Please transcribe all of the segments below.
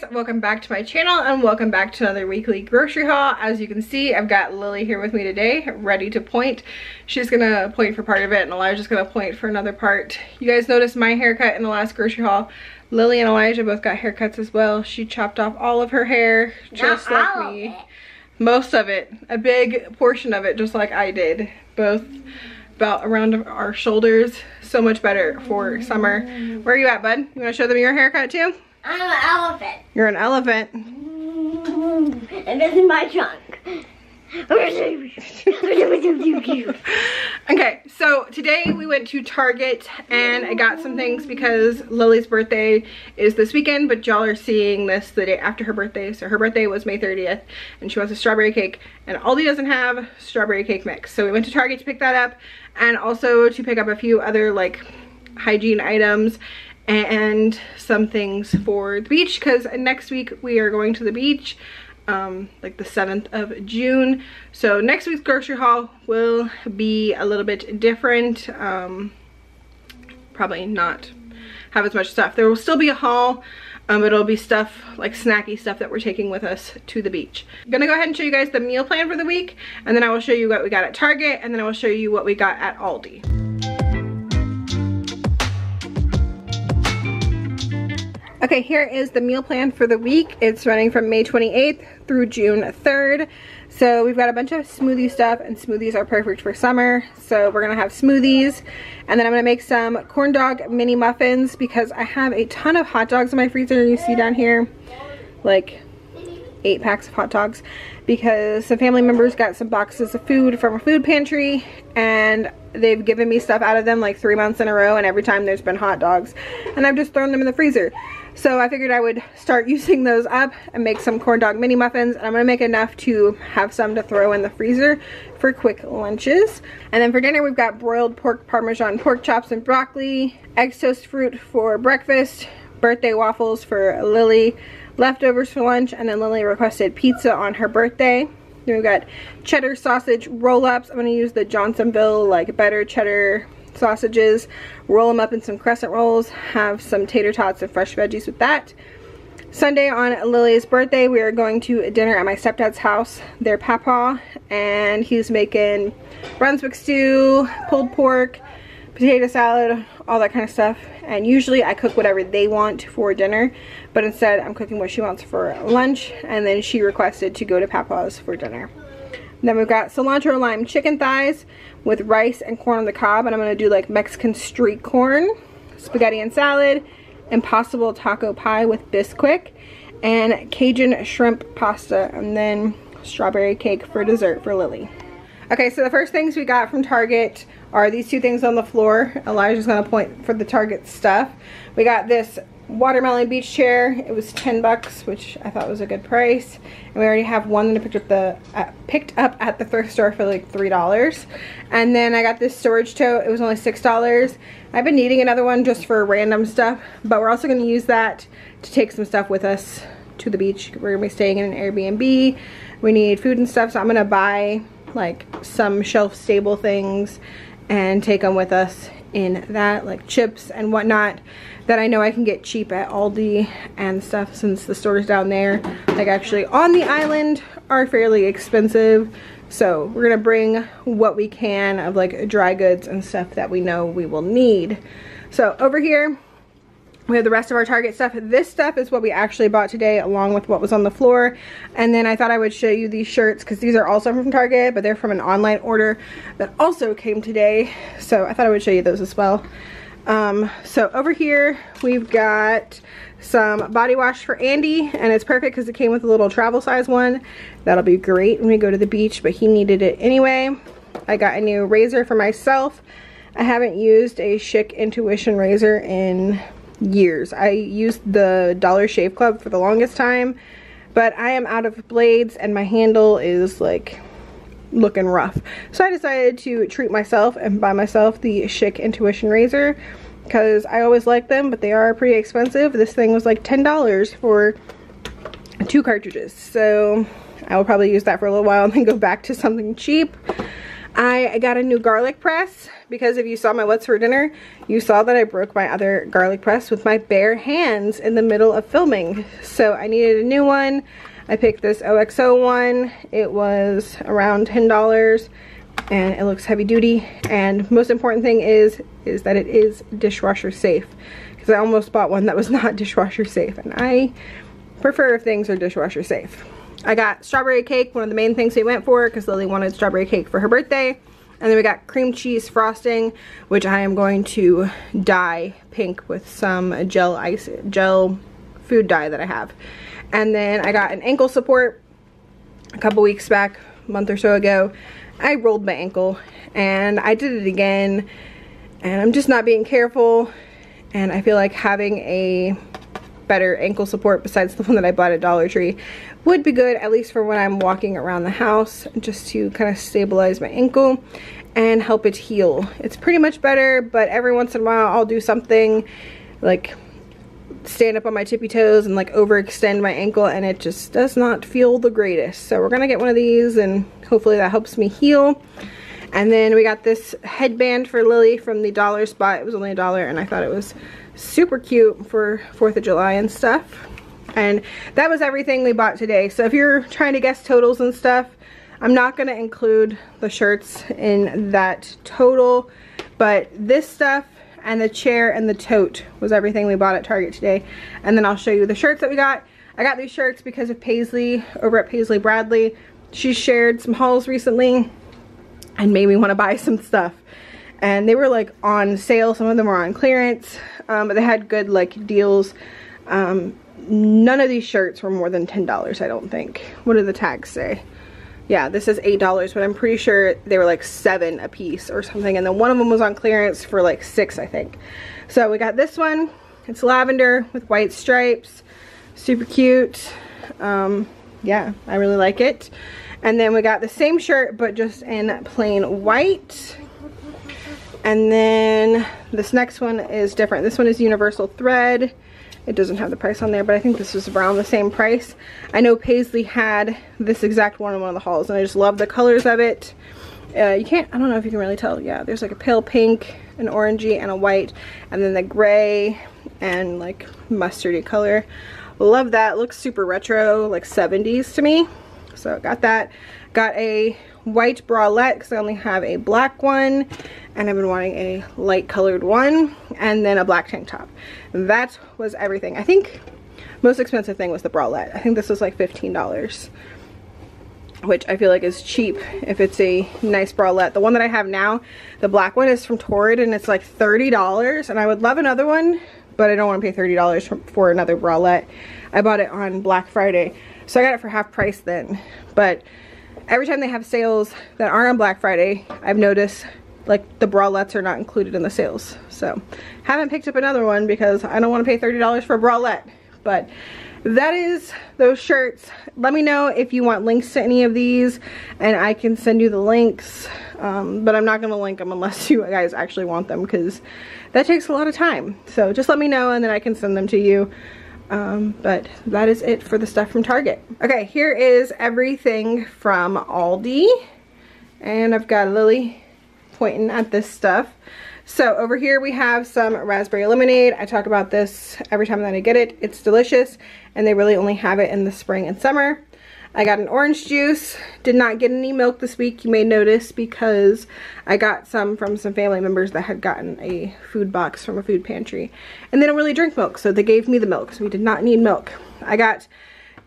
guys, welcome back to my channel and welcome back to another weekly grocery haul. As you can see, I've got Lily here with me today, ready to point. She's gonna point for part of it and Elijah's gonna point for another part. You guys noticed my haircut in the last grocery haul. Lily and Elijah both got haircuts as well. She chopped off all of her hair, just like me. Most of it, a big portion of it, just like I did. Both about around our shoulders. So much better for summer. Where are you at, bud? You wanna show them your haircut too? I'm an elephant. You're an elephant. And this is my trunk. Okay, so today we went to Target and I got some things because Lily's birthday is this weekend, but y'all are seeing this the day after her birthday. So her birthday was May 30th and she wants a strawberry cake, and Aldi doesn't have strawberry cake mix. So we went to Target to pick that up and also to pick up a few other like hygiene items and some things for the beach, because next week we are going to the beach, like the 7th of June. So next week's grocery haul will be a little bit different. Probably not have as much stuff. There will still be a haul, but it'll be stuff like snacky stuff that we're taking with us to the beach. I'm gonna go ahead and show you guys the meal plan for the week, and then I will show you what we got at Target, and then I will show you what we got at Aldi. Okay, here is the meal plan for the week. It's running from May 28th through June 3rd. So we've got a bunch of smoothie stuff, and smoothies are perfect for summer. So we're gonna have smoothies, and then I'm gonna make some corn dog mini muffins because I have a ton of hot dogs in my freezer. You see down here, like 8 packs of hot dogs, because some family members got some boxes of food from a food pantry and they've given me stuff out of them like 3 months in a row, and every time there's been hot dogs and I've just thrown them in the freezer. So I figured I would start using those up and make some corn dog mini muffins, and I'm gonna make enough to have some to throw in the freezer for quick lunches. And then for dinner we've got broiled pork parmesan, pork chops and broccoli, eggs, toast, fruit for breakfast, birthday waffles for Lily, leftovers for lunch, and then Lily requested pizza on her birthday. Then we've got cheddar sausage roll-ups. I'm gonna use the Johnsonville like better cheddar sausages, roll them up in some crescent rolls, have some tater tots and fresh veggies with that. Sunday, on Lily's birthday, we are going to dinner at my stepdad's house, their papa, and he's making Brunswick stew, pulled pork, potato salad, all that kind of stuff. And usually I cook whatever they want for dinner, but instead I'm cooking what she wants for lunch, and then she requested to go to Papa's for dinner. And then we've got cilantro lime chicken thighs with rice and corn on the cob, and I'm gonna do like Mexican street corn, spaghetti and salad, impossible taco pie with Bisquick, and Cajun shrimp pasta, and then strawberry cake for dessert for Lily. Okay, so the first things we got from Target are these two things on the floor. Elijah's gonna point for the Target stuff. We got this watermelon beach chair. It was 10 bucks, which I thought was a good price. And we already have one that I picked up at the thrift store for like $3. And then I got this storage tote. It was only $6. I've been needing another one just for random stuff, but we're also gonna use that to take some stuff with us to the beach. We're gonna be staying in an Airbnb. We need food and stuff, so I'm gonna buy like some shelf stable things and take them with us in that, like chips and whatnot that I know I can get cheap at Aldi and stuff, since the stores down there, like actually on the island, are fairly expensive. So we're gonna bring what we can of like dry goods and stuff that we know we will need. So over here we have the rest of our Target stuff. This stuff is what we actually bought today, along with what was on the floor. And then I thought I would show you these shirts, because these are also from Target, but they're from an online order that also came today. So I thought I would show you those as well. So over here we've got some body wash for Andy, and it's perfect because it came with a little travel size one. That'll be great when we go to the beach, but he needed it anyway. I got a new razor for myself. I haven't used a Schick Intuition razor in years. I used the Dollar Shave Club for the longest time, but I am out of blades and my handle is like looking rough. So I decided to treat myself and buy myself the Schick Intuition razor, because I always like them, but they are pretty expensive. This thing was like $10 for 2 cartridges. So I will probably use that for a little while and then go back to something cheap. I got a new garlic press because if you saw my What's for Dinner, you saw that I broke my other garlic press with my bare hands in the middle of filming. So I needed a new one. I picked this OXO one. It was around $10 and it looks heavy duty. And most important thing is that it is dishwasher safe, because I almost bought one that was not dishwasher safe, and I prefer if things are dishwasher safe. I got strawberry cake, one of the main things we went for, because Lily wanted strawberry cake for her birthday. And then we got cream cheese frosting, which I am going to dye pink with some gel food dye that I have. And then I got an ankle support a couple weeks back, a month or so ago. I rolled my ankle and I did it again, and I'm just not being careful, and I feel like having a better ankle support besides the one that I bought at Dollar Tree would be good, at least for when I'm walking around the house, just to kind of stabilize my ankle and help it heal. It's pretty much better, but every once in a while I'll do something like stand up on my tippy toes and like overextend my ankle, and it just does not feel the greatest. So we're gonna get one of these and hopefully that helps me heal. And then we got this headband for Lily from the dollar spot. It was only $1 and I thought it was super cute for 4th of July and stuff. And that was everything we bought today. So if you're trying to guess totals and stuff, I'm not going to include the shirts in that total, but this stuff and the chair and the tote was everything we bought at Target today. And then I'll show you the shirts that we got. I got these shirts because of Paisley over at Paisley Bradley. She shared some hauls recently and made me want to buy some stuff. And they were like on sale. Some of them were on clearance, but they had good like deals. None of these shirts were more than $10, I don't think. What do the tags say? Yeah, this is $8, but I'm pretty sure they were like $7 a piece or something. And then one of them was on clearance for like $6, I think. So we got this one. It's lavender with white stripes. Super cute. Yeah, I really like it. And then we got the same shirt, but just in plain white. And then this next one is different. This one is universal thread. It doesn't have the price on there, but I think this was around the same price. I know Paisley had this exact one in one of the hauls, and I just love the colors of it. You can't, I don't know if you can really tell. Yeah, there's like a pale pink, an orangey, and a white, and then the gray and like mustardy color. Love that. Looks super retro, like 70s to me. So I got that. Got a white bralette because I only have a black one, and I've been wanting a light colored one, and then a black tank top. That was everything. I think most expensive thing was the bralette. I think this was like $15, which I feel like is cheap if it's a nice bralette. The one that I have now, the black one, is from Torrid, and it's like $30, and I would love another one, but I don't want to pay $30 for another bralette. I bought it on Black Friday, so I got it for half price then. But every time they have sales that are on Black Friday, I've noticed like the bralettes are not included in the sales. So haven't picked up another one because I don't want to pay $30 for a bralette. But that is those shirts. Let me know if you want links to any of these, and I can send you the links. But I'm not going to link them unless you guys actually want them, because that takes a lot of time. So just let me know and then I can send them to you. But that is it for the stuff from Target. Okay, here is everything from Aldi, and I've got Lily pointing at this stuff. So over here we have some raspberry lemonade. I talk about this every time that I get it. It's delicious, and they really only have it in the spring and summer. I got an orange juice. Did not get any milk this week, you may notice, because I got some from some family members that had gotten a food box from a food pantry, and they don't really drink milk, so they gave me the milk, so we did not need milk. I got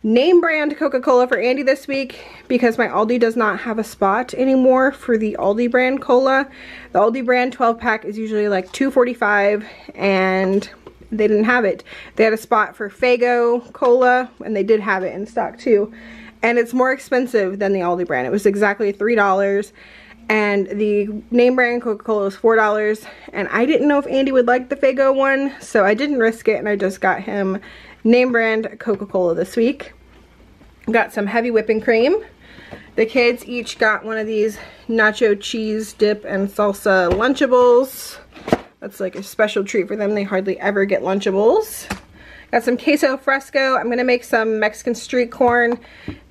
name brand Coca-Cola for Andy this week because my Aldi does not have a spot anymore for the Aldi brand cola. The Aldi brand 12 pack is usually like $2.45, and they didn't have it. They had a spot for Faygo Cola, and they did have it in stock too. And it's more expensive than the Aldi brand. It was exactly $3, and the name brand Coca-Cola was $4, and I didn't know if Andy would like the Faygo one, so I didn't risk it, and I just got him name brand Coca-Cola this week. Got some heavy whipping cream. The kids each got one of these nacho cheese dip and salsa Lunchables. That's like a special treat for them. They hardly ever get Lunchables. Got some queso fresco. I'm going to make some Mexican street corn.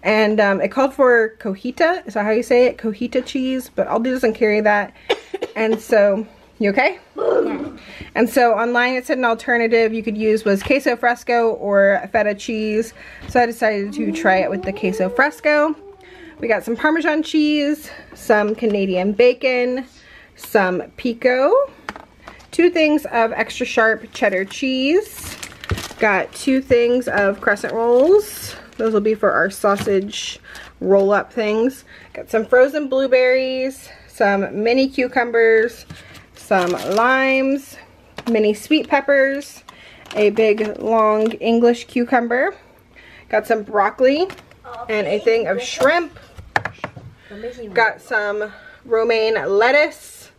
And it called for cojita. Is that how you say it? Cojita cheese. But Aldi doesn't carry that. And so, you okay? Yeah. And so online it said an alternative you could use was queso fresco or feta cheese. So I decided to try it with the queso fresco. We got some Parmesan cheese, some Canadian bacon, some pico, 2 things of extra sharp cheddar cheese, got 2 things of crescent rolls. Those will be for our sausage roll-up things. Got some frozen blueberries, some mini cucumbers, some limes, mini sweet peppers, a big long English cucumber, got some broccoli, and a thing of shrimp. Got some romaine lettuce,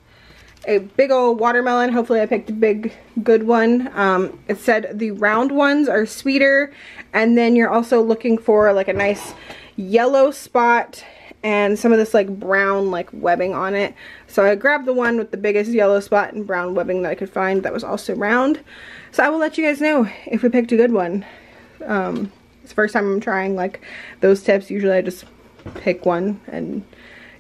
a big old watermelon. Hopefully I picked a big good one. It said the round ones are sweeter, and then you're also looking for like a nice yellow spot and some of this like brown like webbing on it. So I grabbed the one with the biggest yellow spot and brown webbing that I could find that was also round. So I will let you guys know if we picked a good one. It's the first time I'm trying like those tips. Usually I just pick one and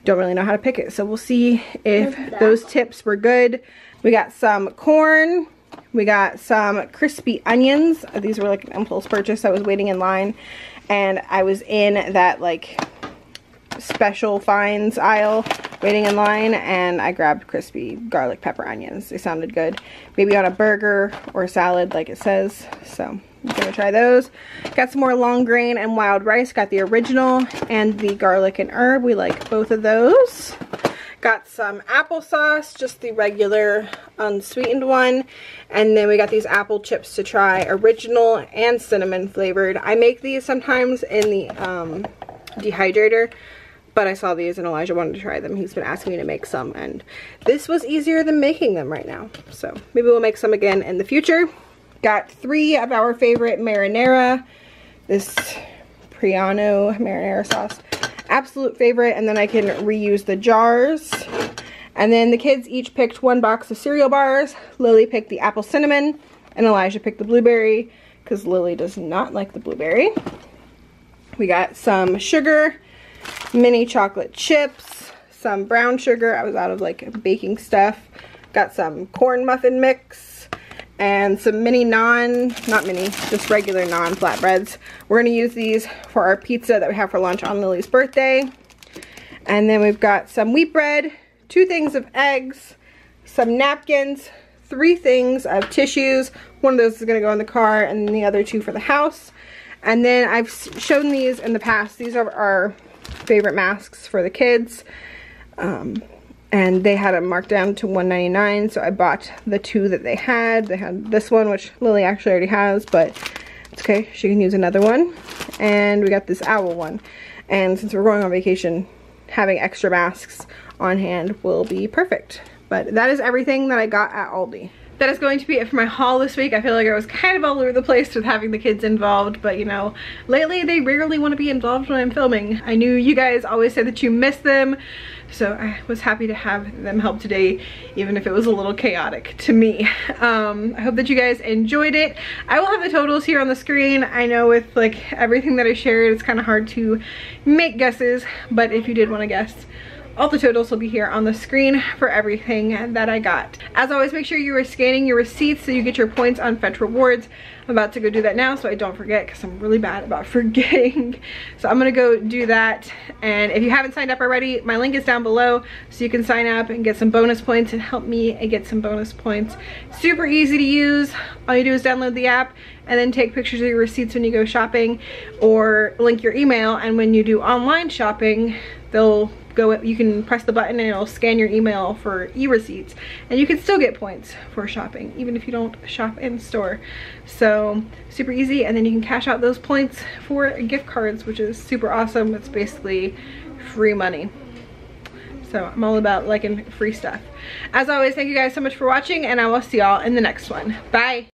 don't really know how to pick it. So we'll see if those tips were good. We got some corn. We got some crispy onions. These were like an impulse purchase. I was waiting in line and I was in that like special finds aisle waiting in line, and I grabbed crispy garlic pepper onions. They sounded good. Maybe on a burger or a salad like it says. So I'm gonna try those. Got some more long grain and wild rice. Got the original and the garlic and herb. We like both of those. Got some applesauce, just the regular unsweetened one. And then we got these apple chips to try, original and cinnamon flavored. I make these sometimes in the dehydrator, but I saw these and Elijah wanted to try them. He's been asking me to make some, and this was easier than making them right now. So maybe we'll make some again in the future. Got 3 of our favorite marinara, this Priano marinara sauce, absolute favorite, and then I can reuse the jars. And then the kids each picked 1 box of cereal bars. Lily picked the apple cinnamon, and Elijah picked the blueberry, because Lily does not like the blueberry. We got some sugar, mini chocolate chips, some brown sugar. I was out of like baking stuff. Got some corn muffin mix. And some mini naan, not mini, just regular naan flatbreads. We're going to use these for our pizza that we have for lunch on Lily's birthday. And then we've got some wheat bread, 2 things of eggs, some napkins, 3 things of tissues. One of those is going to go in the car and the other 2 for the house. And then I've shown these in the past. These are our favorite masks for the kids. And they had it marked down to $1.99, so I bought the 2 that they had. They had this one, which Lily actually already has, but it's okay. She can use another one. And we got this owl one. And since we're going on vacation, having extra masks on hand will be perfect. But that is everything that I got at Aldi. That is going to be it for my haul this week. I feel like I was kind of all over the place with having the kids involved, but you know, lately they rarely want to be involved when I'm filming. I knew you guys always said that you miss them, so I was happy to have them help today, even if it was a little chaotic to me. I hope that you guys enjoyed it. I will have the totals here on the screen. I know with like everything that I shared, it's kind of hard to make guesses, but if you did want to guess, all the totals will be here on the screen for everything that I got. As always, make sure you are scanning your receipts so you get your points on Fetch Rewards. I'm about to go do that now so I don't forget, because I'm really bad about forgetting. So I'm gonna go do that. And if you haven't signed up already, my link is down below so you can sign up and get some bonus points and help me get some bonus points. Super easy to use. All you do is download the app and then take pictures of your receipts when you go shopping, or link your email, and when you do online shopping, they'll go, you can press the button and it'll scan your email for e-receipts, and you can still get points for shopping even if you don't shop in store. So super easy, and then you can cash out those points for gift cards, which is super awesome. It's basically free money. So I'm all about liking free stuff. As always, thank you guys so much for watching, and I will see y'all in the next one. Bye.